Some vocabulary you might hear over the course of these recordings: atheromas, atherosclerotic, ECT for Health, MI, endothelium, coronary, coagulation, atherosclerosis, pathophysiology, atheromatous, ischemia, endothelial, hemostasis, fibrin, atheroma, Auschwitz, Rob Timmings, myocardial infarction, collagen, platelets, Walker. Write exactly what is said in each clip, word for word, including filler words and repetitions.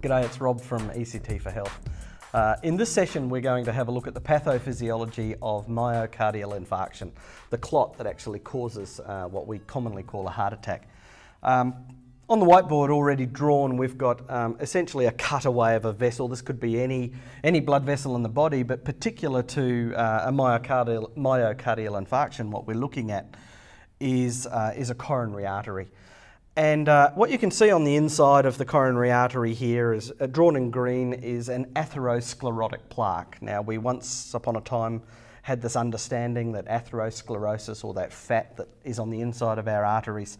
G'day, it's Rob from E C T for Health. Uh, in this session we're going to have a look at the pathophysiology of myocardial infarction, the clot that actually causes uh, what we commonly call a heart attack. Um, on the whiteboard already drawn we've got um, essentially a cutaway of a vessel. This could be any, any blood vessel in the body, but particular to uh, a myocardial, myocardial infarction, what we're looking at is, uh, is a coronary artery. And uh, what you can see on the inside of the coronary artery here is, uh, drawn in green, is an atherosclerotic plaque. Now, we once upon a time had this understanding that atherosclerosis, or that fat that is on the inside of our arteries,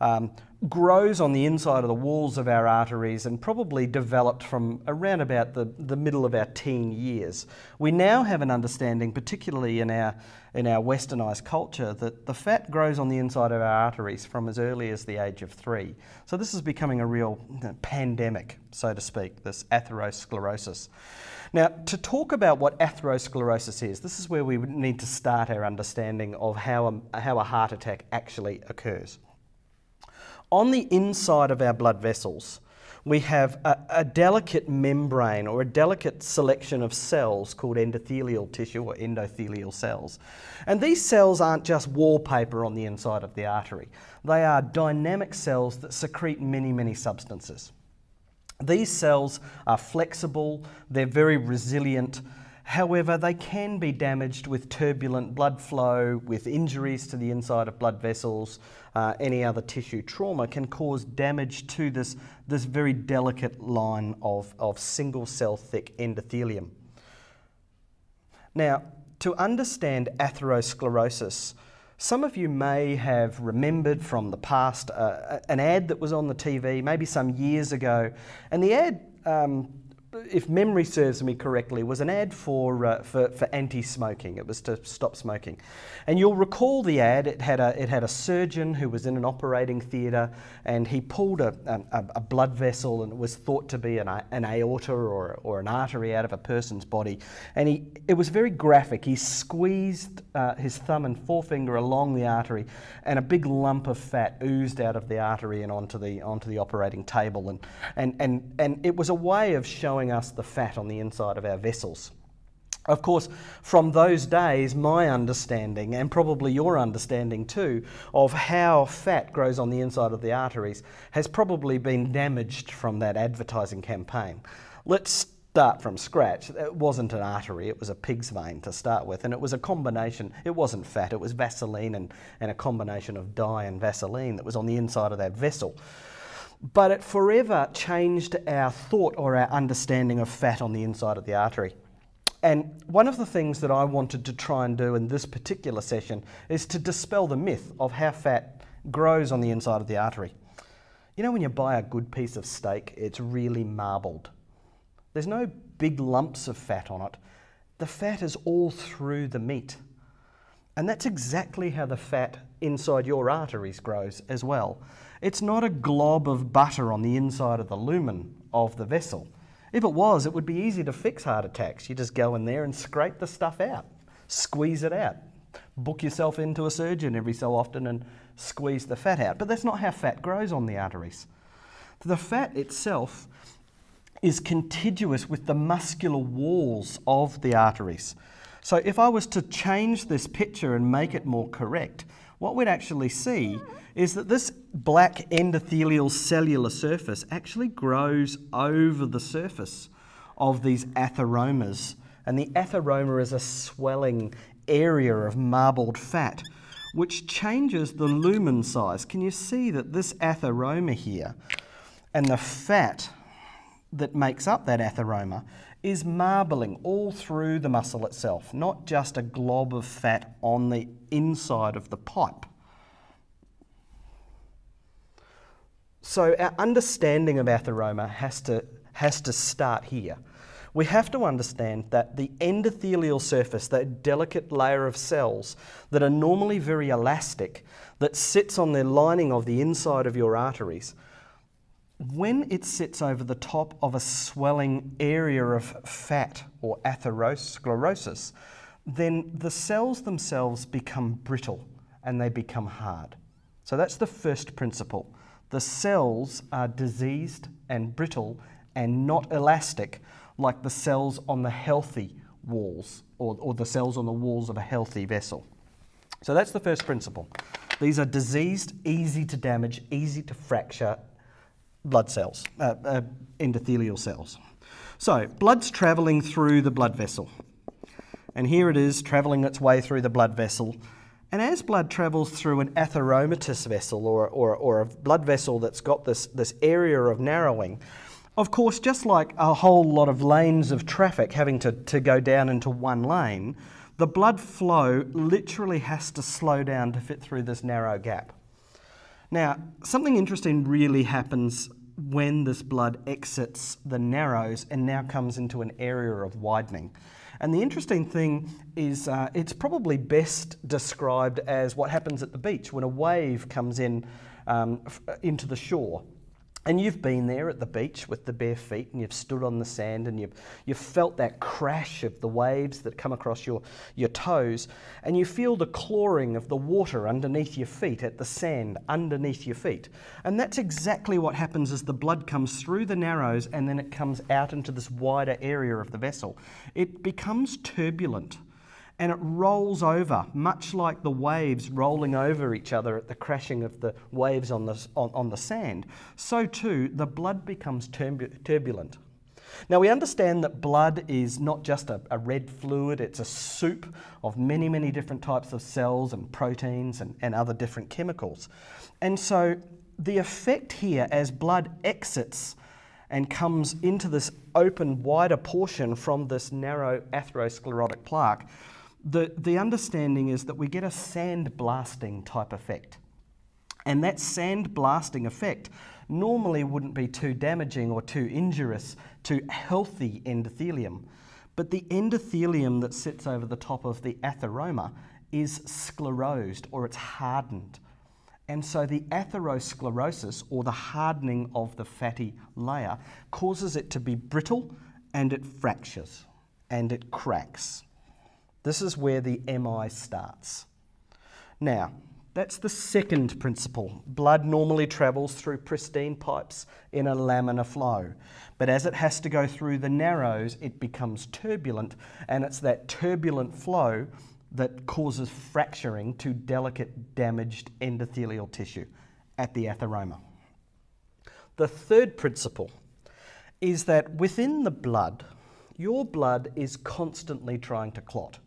um, grows on the inside of the walls of our arteries and probably developed from around about the, the middle of our teen years. We now have an understanding, particularly in our, in our westernised culture, that the fat grows on the inside of our arteries from as early as the age of three. So this is becoming a real pandemic, so to speak, this atherosclerosis. Now, to talk about what atherosclerosis is, this is where we would need to start our understanding of how a, how a heart attack actually occurs. On the inside of our blood vessels, we have a, a delicate membrane, or a delicate selection of cells called endothelial tissue, or endothelial cells. And these cells aren't just wallpaper on the inside of the artery. They are dynamic cells that secrete many, many substances. These cells are flexible, they're very resilient. However, they can be damaged with turbulent blood flow, with injuries to the inside of blood vessels. Uh, any other tissue trauma can cause damage to this, this very delicate line of, of single cell thick endothelium. Now, to understand atherosclerosis, some of you may have remembered from the past uh, an ad that was on the T V maybe some years ago, and the ad, um, if memory serves me correctly, was an ad for, uh, for, for anti-smoking. It was to stop smoking. And you'll recall the ad, it had a, it had a surgeon who was in an operating theatre, and he pulled a, a, a blood vessel, and it was thought to be an, an aorta or, or an artery out of a person's body. And he, it was very graphic. He squeezed uh, his thumb and forefinger along the artery, and a big lump of fat oozed out of the artery and onto the, onto the operating table. And, and, and, and it was a way of showing us the fat on the inside of our vessels. Of course, from those days, my understanding, and probably your understanding too, of how fat grows on the inside of the arteries has probably been damaged from that advertising campaign. Let's start from scratch. It wasn't an artery, it was a pig's vein to start with, and it was a combination. It wasn't fat, it was Vaseline and, and a combination of dye and Vaseline that was on the inside of that vessel. But it forever changed our thought or our understanding of fat on the inside of the artery. And one of the things that I wanted to try and do in this particular session is to dispel the myth of how fat grows on the inside of the artery. You know, when you buy a good piece of steak, it's really marbled. There's no big lumps of fat on it. The fat is all through the meat. And that's exactly how the fat inside your arteries grows as well. It's not a glob of butter on the inside of the lumen of the vessel. If it was, it would be easy to fix heart attacks. You just go in there and scrape the stuff out, squeeze it out, book yourself into a surgeon every so often and squeeze the fat out. But that's not how fat grows on the arteries. The fat itself is contiguous with the muscular walls of the arteries. So if I was to change this picture and make it more correct, what we'd actually see is that this black endothelial cellular surface actually grows over the surface of these atheromas. And the atheroma is a swelling area of marbled fat, which changes the lumen size. Can you see that this atheroma here and the fat that makes up that atheroma is marbling all through the muscle itself, not just a glob of fat on the inside of the pipe. So our understanding of atheroma has to, has to start here. We have to understand that the endothelial surface, that delicate layer of cells that are normally very elastic, that sits on the lining of the inside of your arteries, when it sits over the top of a swelling area of fat or atherosclerosis, then the cells themselves become brittle and they become hard. So that's the first principle. The cells are diseased and brittle and not elastic like the cells on the healthy walls or, or the cells on the walls of a healthy vessel. So that's the first principle. These are diseased, easy to damage, easy to fracture blood cells, uh, uh, endothelial cells. So blood's travelling through the blood vessel. And here it is travelling its way through the blood vessel. And as blood travels through an atheromatous vessel or, or, or a blood vessel that's got this, this area of narrowing, of course, just like a whole lot of lanes of traffic having to, to go down into one lane, the blood flow literally has to slow down to fit through this narrow gap. Now, something interesting really happens when this blood exits the narrows and now comes into an area of widening. And the interesting thing is uh, it's probably best described as what happens at the beach when a wave comes in um, into the shore. And you've been there at the beach with the bare feet and you've stood on the sand and you've, you've felt that crash of the waves that come across your, your toes, and you feel the clawing of the water underneath your feet, at the sand underneath your feet. And that's exactly what happens as the blood comes through the narrows and then it comes out into this wider area of the vessel. It becomes turbulent and it rolls over, much like the waves rolling over each other at the crashing of the waves on the, on, on the sand. So too, the blood becomes turbulent. Now, we understand that blood is not just a, a red fluid, it's a soup of many, many different types of cells and proteins and, and other different chemicals. And so the effect here as blood exits and comes into this open, wider portion from this narrow atherosclerotic plaque, The, the understanding is that we get a sandblasting type effect. And that sandblasting effect normally wouldn't be too damaging or too injurious to healthy endothelium. But the endothelium that sits over the top of the atheroma is sclerosed, or it's hardened. And so the atherosclerosis, or the hardening of the fatty layer, causes it to be brittle, and it fractures and it cracks. This is where the M I starts. Now, that's the second principle. Blood normally travels through pristine pipes in a laminar flow, but as it has to go through the narrows, it becomes turbulent, and it's that turbulent flow that causes fracturing to delicate, damaged endothelial tissue at the atheroma. The third principle is that within the blood, your blood is constantly trying to clot.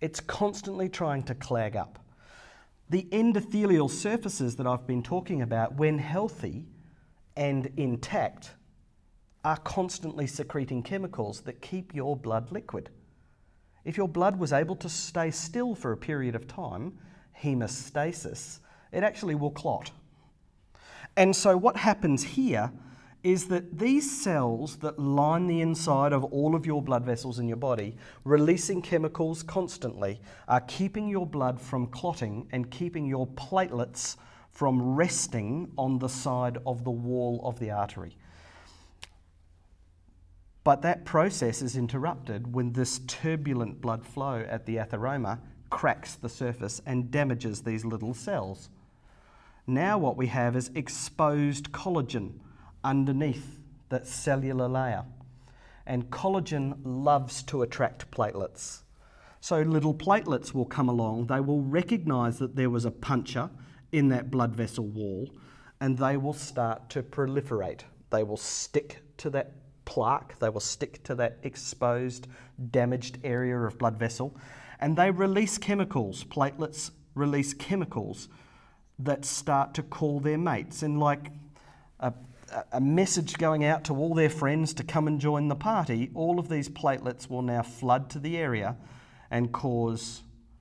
It's constantly trying to clog up. The endothelial surfaces that I've been talking about, when healthy and intact, are constantly secreting chemicals that keep your blood liquid. If your blood was able to stay still for a period of time, hemostasis, it actually will clot. And so what happens here is that these cells that line the inside of all of your blood vessels in your body, releasing chemicals constantly, are keeping your blood from clotting and keeping your platelets from resting on the side of the wall of the artery. But that process is interrupted when this turbulent blood flow at the atheroma cracks the surface and damages these little cells. Now what we have is exposed collagen underneath that cellular layer. And collagen loves to attract platelets. So little platelets will come along, they will recognise that there was a puncture in that blood vessel wall, and they will start to proliferate. They will stick to that plaque, they will stick to that exposed, damaged area of blood vessel, and they release chemicals. Platelets release chemicals that start to call their mates, and like a a message going out to all their friends to come and join the party, all of these platelets will now flood to the area and cause,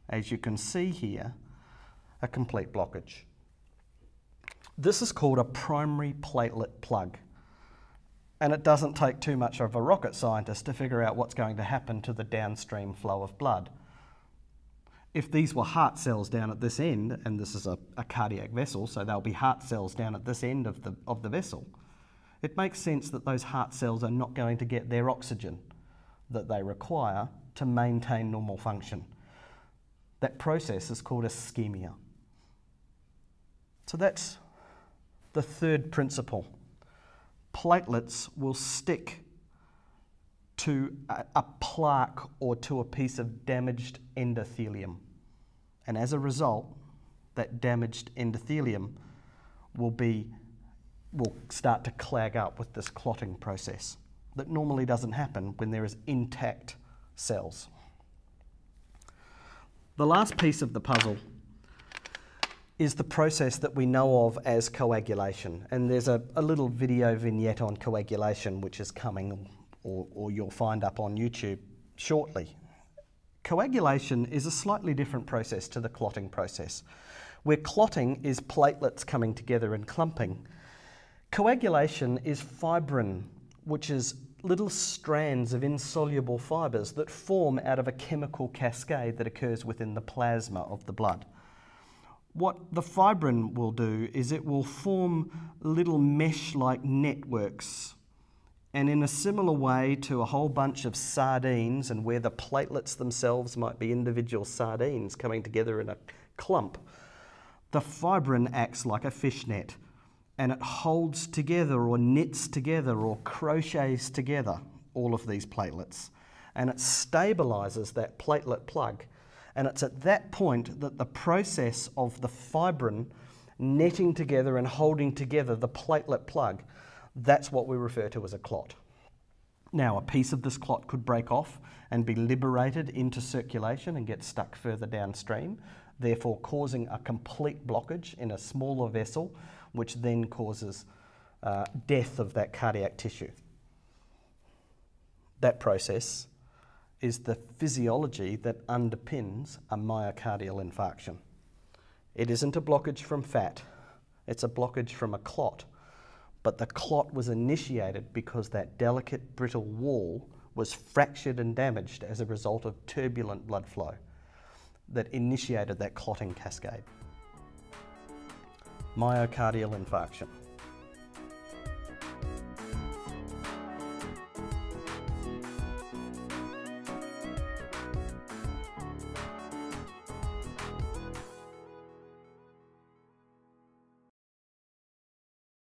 as you can see here, a complete blockage. This is called a primary platelet plug. And it doesn't take too much of a rocket scientist to figure out what's going to happen to the downstream flow of blood. If these were heart cells down at this end, and this is a, a cardiac vessel, so there'll be heart cells down at this end of the, of the vessel, it makes sense that those heart cells are not going to get their oxygen that they require to maintain normal function. That process is called ischemia. So that's the third principle. platelets will stick to a, a plaque or to a piece of damaged endothelium. And as a result, that damaged endothelium will be will start to clog up with this clotting process that normally doesn't happen when there is intact cells. The last piece of the puzzle is the process that we know of as coagulation, and there's a, a little video vignette on coagulation which is coming, or, or you'll find up on YouTube shortly. Coagulation is a slightly different process to the clotting process. Where clotting is platelets coming together and clumping, coagulation is fibrin, which is little strands of insoluble fibres that form out of a chemical cascade that occurs within the plasma of the blood. What the fibrin will do is it will form little mesh-like networks, and in a similar way to a whole bunch of sardines, and where the platelets themselves might be individual sardines coming together in a clump, the fibrin acts like a fishnet, and it holds together or knits together or crochets together all of these platelets, and it stabilizes that platelet plug. And it's at that point that the process of the fibrin netting together and holding together the platelet plug, that's what we refer to as a clot. Now, a piece of this clot could break off and be liberated into circulation and get stuck further downstream, therefore causing a complete blockage in a smaller vessel, which then causes uh, death of that cardiac tissue. That process is the physiology that underpins a myocardial infarction. It isn't a blockage from fat, it's a blockage from a clot, but the clot was initiated because that delicate brittle wall was fractured and damaged as a result of turbulent blood flow that initiated that clotting cascade. Myocardial infarction.